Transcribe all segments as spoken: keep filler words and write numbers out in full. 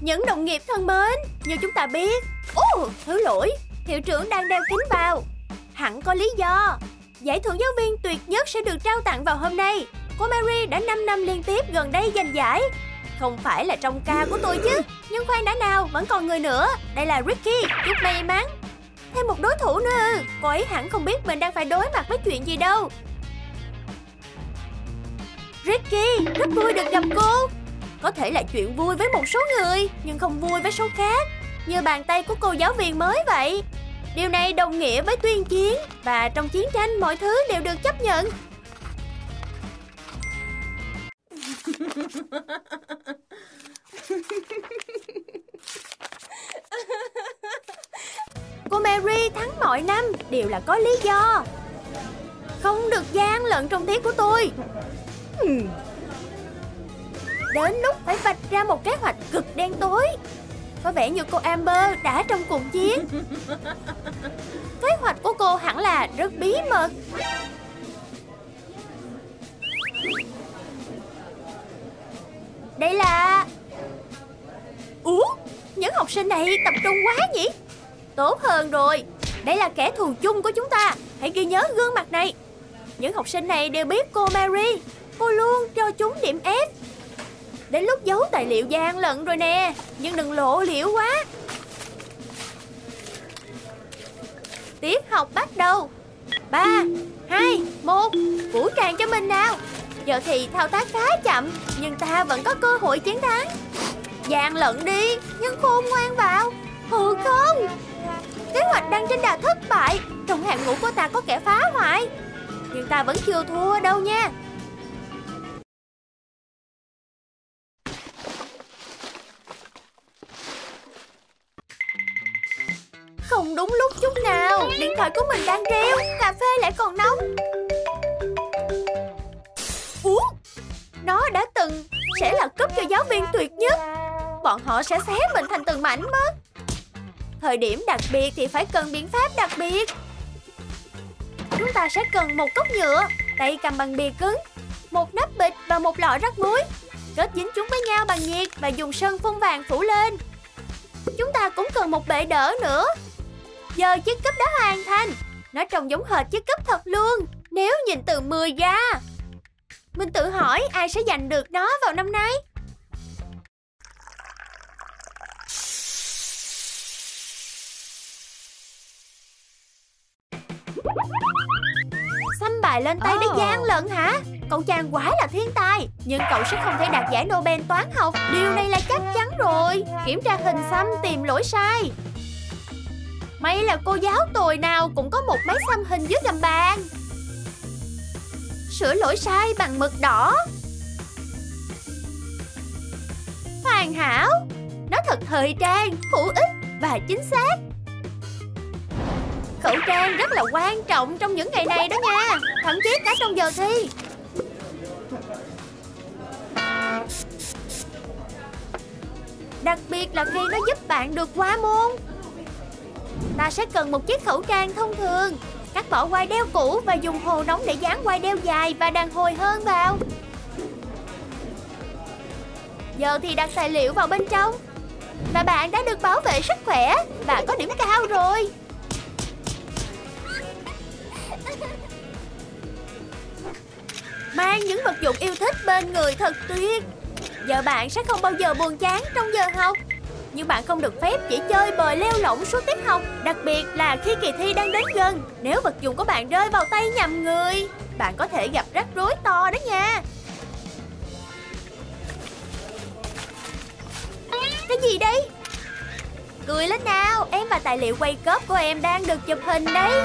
Những đồng nghiệp thân mến, như chúng ta biết, Ồ, thứ lỗi, hiệu trưởng đang đeo kính vào. Hẳn có lý do. Giải thưởng giáo viên tuyệt nhất sẽ được trao tặng vào hôm nay. Cô Mary đã năm năm liên tiếp gần đây giành giải. Không phải là trong ca của tôi chứ. Nhưng khoan đã nào, vẫn còn người nữa. Đây là Ricky, chúc may mắn. Thêm một đối thủ nữa ư? Cô ấy hẳn không biết mình đang phải đối mặt với chuyện gì đâu. Ricky, rất vui được gặp cô. Có thể là chuyện vui với một số người, nhưng không vui với số khác. Như bàn tay của cô giáo viên mới vậy. Điều này đồng nghĩa với tuyên chiến. Và trong chiến tranh mọi thứ đều được chấp nhận. Cô Mary thắng mọi năm đều là có lý do. Không được gian lận trong tiết của tôi. Đến lúc phải vạch ra một kế hoạch cực đen tối. Có vẻ như cô Amber đã trong cuộc chiến. Kế hoạch của cô hẳn là rất bí mật. Đây là... Ủa, những học sinh này tập trung quá nhỉ? Tốt hơn rồi. Đây là kẻ thù chung của chúng ta. Hãy ghi nhớ gương mặt này. Những học sinh này đều biết cô Mary. Cô luôn cho chúng điểm F. Đến lúc giấu tài liệu gian lận rồi nè. Nhưng đừng lộ liễu quá. Tiết học bắt đầu. Ba, hai, một. Vũ trang cho mình nào. Giờ thì thao tác khá chậm, nhưng ta vẫn có cơ hội chiến thắng. Gian lận đi, nhưng khôn ngoan vào. Ừ không. Kế hoạch đang trên đà thất bại. Trong hàng ngũ của ta có kẻ phá hoại. Nhưng ta vẫn chưa thua đâu nha. Không đúng lúc chút nào. Điện thoại của mình đang reo. Cà phê lại còn nóng. Ủa, nó đã từng sẽ là cúp cho giáo viên tuyệt nhất. Bọn họ sẽ xé mình thành từng mảnh mất. Thời điểm đặc biệt thì phải cần biện pháp đặc biệt. Chúng ta sẽ cần một cốc nhựa, tay cầm bằng bìa cứng, một nắp bịch và một lọ rắc muối. Kết dính chúng với nhau bằng nhiệt và dùng sơn phun vàng phủ lên. Chúng ta cũng cần một bệ đỡ nữa. Giờ chiếc cúp đã hoàn thành. Nó trông giống hệt chiếc cúp thật luôn. Nếu nhìn từ mười ra, mình tự hỏi ai sẽ giành được nó vào năm nay. Xăm bài lên tay để gian lận hả? Cậu chàng quả là thiên tài. Nhưng cậu sẽ không thể đạt giải Nobel toán học. Điều này là chắc chắn rồi. Kiểm tra hình xăm tìm lỗi sai. May là cô giáo tồi nào cũng có một máy xăm hình dưới gầm bàn. Sửa lỗi sai bằng mực đỏ. Hoàn hảo. Nó thật thời trang, hữu ích và chính xác. Khẩu trang rất là quan trọng trong những ngày này đó nha. Thậm chí cả trong giờ thi. Đặc biệt là khi nó giúp bạn được qua môn. Ta sẽ cần một chiếc khẩu trang thông thường. Cắt bỏ quai đeo cũ và dùng hồ nóng để dán quai đeo dài và đàn hồi hơn vào. Giờ thì đặt tài liệu vào bên trong. Và bạn đã được bảo vệ sức khỏe và có điểm cao rồi. Mang những vật dụng yêu thích bên người thật tuyệt. Giờ bạn sẽ không bao giờ buồn chán trong giờ học. Nhưng bạn không được phép chỉ chơi bời leo lỏng suốt tiết học. Đặc biệt là khi kỳ thi đang đến gần. Nếu vật dụng của bạn rơi vào tay nhầm người, bạn có thể gặp rắc rối to đó nha. Cái gì đây? Cười lên nào. Em và tài liệu quay cóp của em đang được chụp hình đấy.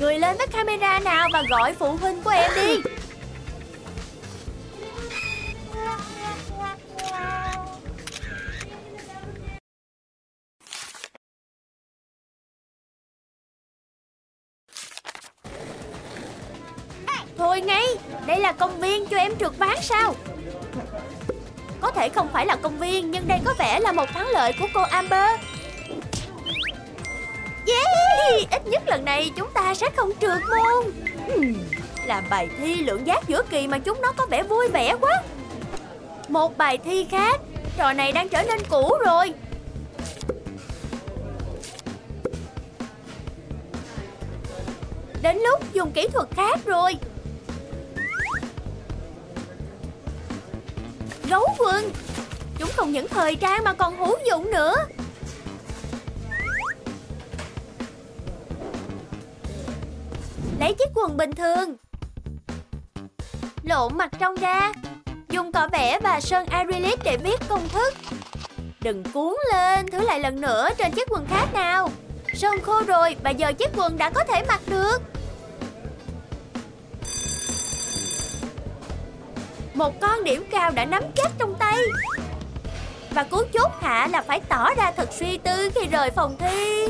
Cười lên với camera nào và gọi phụ huynh của em đi. Thôi ngay, đây là công viên cho em trượt ván sao? Có thể không phải là công viên, nhưng đây có vẻ là một thắng lợi của cô Amber. Yeah, ít nhất lần này chúng ta sẽ không trượt môn. Hmm, làm bài thi lượng giác giữa kỳ mà chúng nó có vẻ vui vẻ quá. Một bài thi khác, trò này đang trở nên cũ rồi. Đến lúc dùng kỹ thuật khác rồi. Gấu vườn. Chúng không những thời trang mà còn hữu dụng nữa. Lấy chiếc quần bình thường, lộn mặt trong ra, dùng cọ vẽ và sơn acrylic để viết công thức. Đừng cuốn lên, thử lại lần nữa trên chiếc quần khác nào. Sơn khô rồi và giờ chiếc quần đã có thể mặc được. Một con điểm cao đã nắm chắc trong tay. Và cú chốt hạ là phải tỏ ra thật suy tư khi rời phòng thi.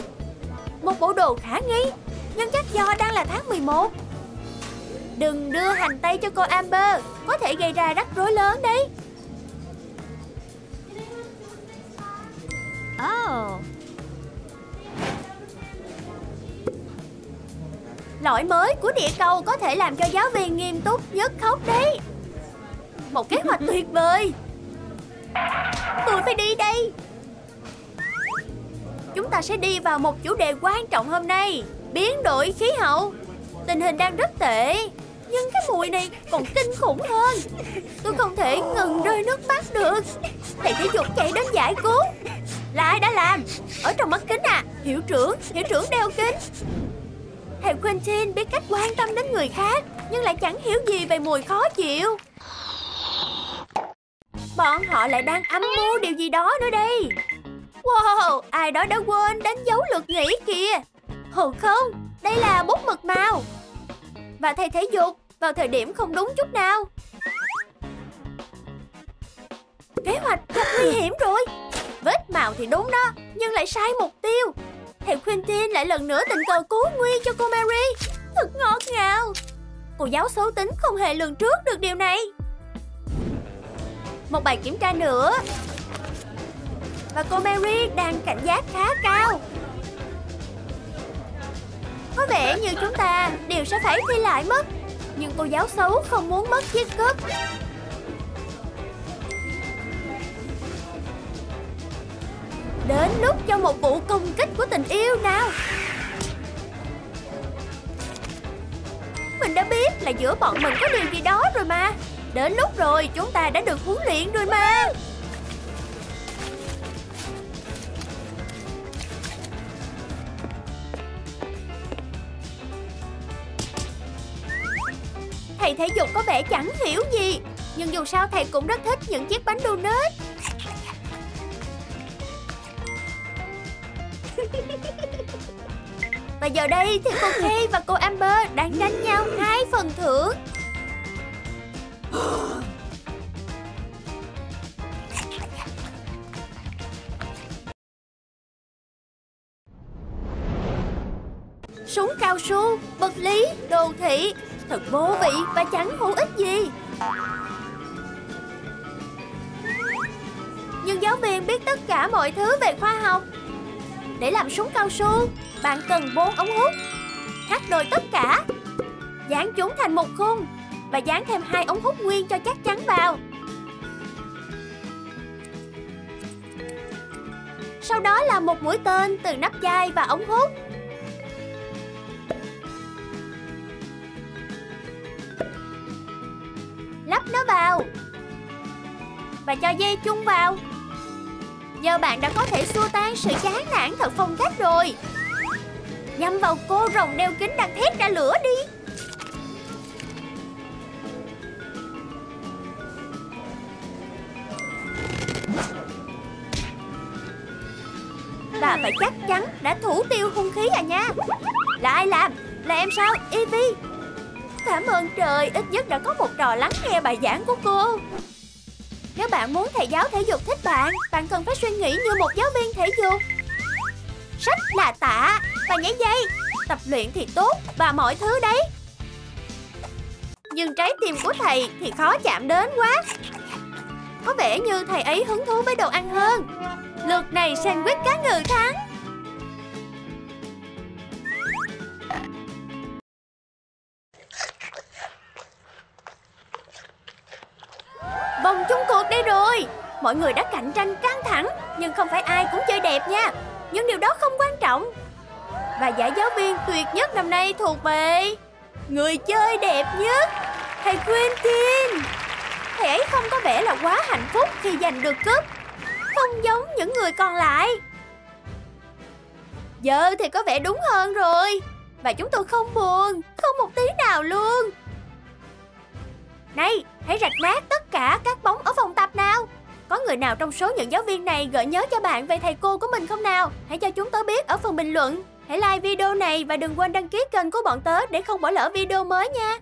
Một bộ đồ khả nghi, nhưng chắc do đang là tháng mười một. Đừng đưa hành tây cho cô Amber, có thể gây ra rắc rối lớn đấy. Oh. Lõi mới của địa cầu có thể làm cho giáo viên nghiêm túc nhất khóc đấy. Một kế hoạch tuyệt vời. Tôi phải đi đây. Chúng ta sẽ đi vào một chủ đề quan trọng hôm nay. Biến đổi khí hậu. Tình hình đang rất tệ, nhưng cái mùi này còn kinh khủng hơn. Tôi không thể ngừng rơi nước mắt được. Thầy thể dục chạy đến giải cứu. Lại đã làm. Ở trong mắt kính à. Hiệu trưởng, hiệu trưởng đeo kính. Thầy Quentin biết cách quan tâm đến người khác, nhưng lại chẳng hiểu gì về mùi khó chịu. Bọn họ lại đang âm mưu điều gì đó nữa đây. Wow, ai đó đã quên đánh dấu lượt nghỉ kìa. Hừ không, đây là bút mực màu. Và thầy thể dục vào thời điểm không đúng chút nào. Kế hoạch thật nguy hiểm rồi. Vết màu thì đúng đó, nhưng lại sai mục tiêu. Thầy Quentin lại lần nữa tình cờ cứu nguy cho cô Mary. Thật ngọt ngào. Cô giáo xấu tính không hề lường trước được điều này. Một bài kiểm tra nữa. Và cô Mary đang cảnh giác khá cao. Có vẻ như chúng ta đều sẽ phải thi lại mất. Nhưng cô giáo xấu không muốn mất chiếc cúp. Đến lúc cho một vụ công kích của tình yêu nào. Mình đã biết là giữa bọn mình có điều gì đó rồi mà. Đến lúc rồi, chúng ta đã được huấn luyện rồi mà. Thầy thể dục có vẻ chẳng hiểu gì, nhưng dù sao thầy cũng rất thích những chiếc bánh donut. Và giờ đây thì cô Kelly và cô Amber đang đánh nhau hai phần thưởng. Súng cao su, vật lý, đồ thị. Thật vô vị và chẳng hữu ích gì. Nhưng giáo viên biết tất cả mọi thứ về khoa học. Để làm súng cao su, bạn cần bốn ống hút. Cắt đôi tất cả, dán chúng thành một khung và dán thêm hai ống hút nguyên cho chắc chắn vào. Sau đó là một mũi tên từ nắp chai và ống hút. Lắp nó vào và cho dây chung vào. Giờ bạn đã có thể xua tan sự chán nản thật phong cách rồi. Nhắm vào cô rồng đeo kính đang thét ra lửa đi. Bà phải chắc chắn đã thủ tiêu hung khí à nha. Là ai làm? Là em sao, Evie? Cảm ơn trời, ít nhất đã có một trò lắng nghe bài giảng của cô. Nếu bạn muốn thầy giáo thể dục thích bạn, bạn cần phải suy nghĩ như một giáo viên thể dục. Sách là tạ và nhảy dây. Tập luyện thì tốt và mọi thứ đấy. Nhưng trái tim của thầy thì khó chạm đến quá. Có vẻ như thầy ấy hứng thú với đồ ăn hơn. Lượt này sandwich cá ngừ thắng. Vòng chung cuộc đây rồi. Mọi Mọi người đã cạnh tranh căng thẳng, nhưng không phải ai cũng chơi đẹp nha. Nhưng điều đó không quan trọng. Và giải giáo viên tuyệt nhất năm nay thuộc về người chơi đẹp nhất, thầy Quentin. Thầy ấy không có vẻ là quá hạnh phúc khi giành được cúp, không giống những người còn lại. Giờ thì có vẻ đúng hơn rồi. Và chúng tôi không buồn, không một tí nào luôn. Này, hãy rạch nát tất cả các bóng ở phòng tập nào. Có người nào trong số những giáo viên này gợi nhớ cho bạn về thầy cô của mình không nào? Hãy cho chúng tớ biết ở phần bình luận. Hãy like video này và đừng quên đăng ký kênh của bọn tớ để không bỏ lỡ video mới nha.